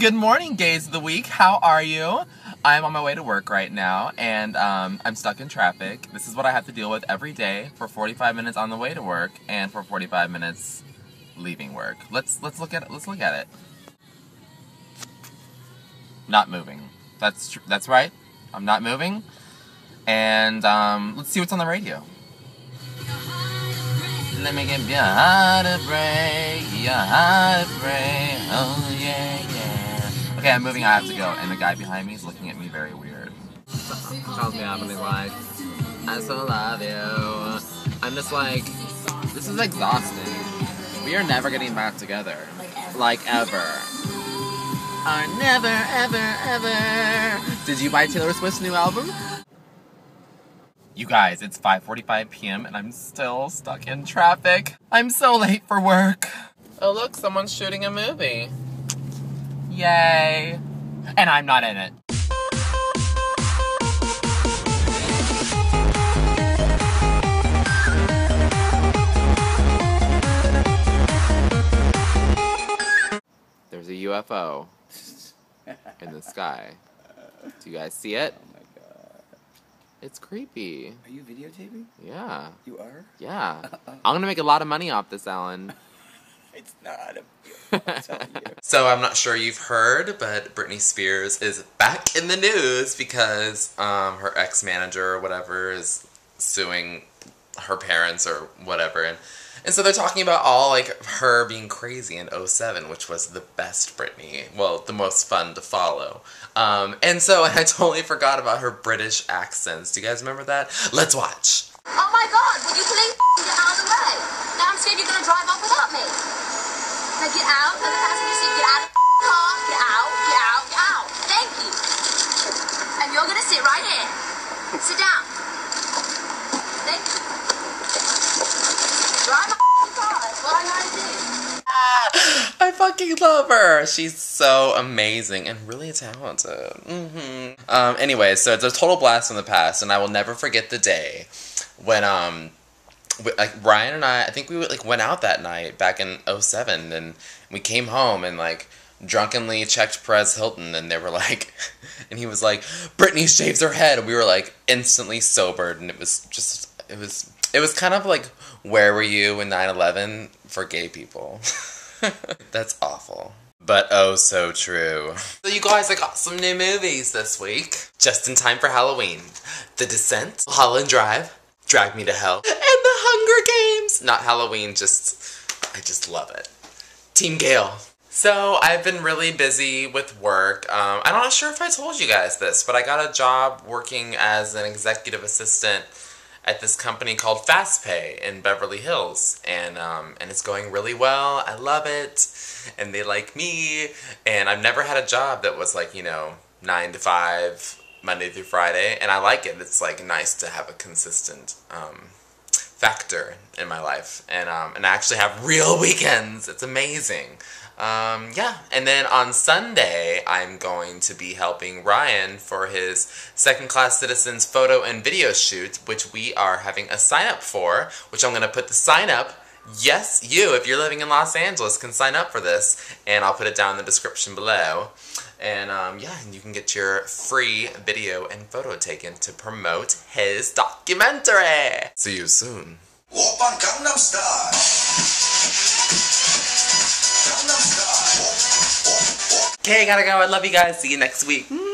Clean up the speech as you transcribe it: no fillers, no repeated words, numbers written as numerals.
Good morning, gays of the week. How are you? I'm on my way to work right now, and I'm stuck in traffic. This is what I have to deal with every day for 45 minutes on the way to work and for 45 minutes leaving work. Let's look at it. Not moving. That's right. I'm not moving. And let's see what's on the radio. Let me give you a heartbreak, your heartbreak, oh yeah, yeah. Okay, I'm moving, I have to go, and the guy behind me is looking at me very weird. Calls me up and he's like, I so love you. I'm just like, this is exhausting. We are never getting back together. Like ever. Are never, ever, ever. Did you buy Taylor Swift's new album? You guys, it's 5:45 p.m. and I'm still stuck in traffic. I'm so late for work. Oh look, someone's shooting a movie. Yay. And I'm not in it. There's a UFO in the sky. Do you guys see it? It's creepy. Are you videotaping? Yeah. You are? Yeah. I'm gonna make a lot of money off this, Alan. It's not a... I'm telling you. So I'm not sure you've heard, but Britney Spears is back in the news because her ex-manager or whatever is suing her parents or whatever. And so they're talking about all, like, her being crazy in 2007, which was the best Britney. Well, the most fun to follow. And so I totally forgot about her British accents. Do you guys remember that? Let's watch. Oh my God, would you please get out of the way? Now I'm scared you're gonna drive off without me. Now get out of the passenger seat, get out of the car, get out, thank you. And you're gonna sit right here. Sit down. Thank you. I fucking love her. She's so amazing and really talented. Mm-hmm. Anyway, so it's a total blast from the past, and I will never forget the day when like Ryan and I think we like went out that night back in 2007, and we came home and like drunkenly checked Perez Hilton, and they were like, and he was like, Britney shaves her head. We were like instantly sobered, and it was just it was kind of like, where were you in 9/11 for gay people? That's awful. But oh, so true. So you guys, I got some new movies this week. Just in time for Halloween. The Descent, Holland Drive, Drag Me to Hell, and The Hunger Games. Not Halloween, I just love it. Team Gale. So I've been really busy with work. I'm not sure if I told you guys this, but I got a job working as an executive assistant at this company called Fast Pay in Beverly Hills, and it's going really well. I love it, and they like me, and I've never had a job that was like, you know, 9 to 5, Monday through Friday, and I like it. It's like nice to have a consistent factor in my life, and I actually have real weekends. It's amazing. Yeah, and then on Sunday, I'm going to be helping Ryan for his Second Class Citizens photo and video shoot, which we are having a sign-up for, which I'm going to put the sign-up, yes, you, if you're living in Los Angeles, can sign up for this, and I'll put it down in the description below. And yeah, and you can get your free video and photo taken to promote his documentary. See you soon. Walk on Gangnam Style. Okay, gotta go. I love you guys. See you next week.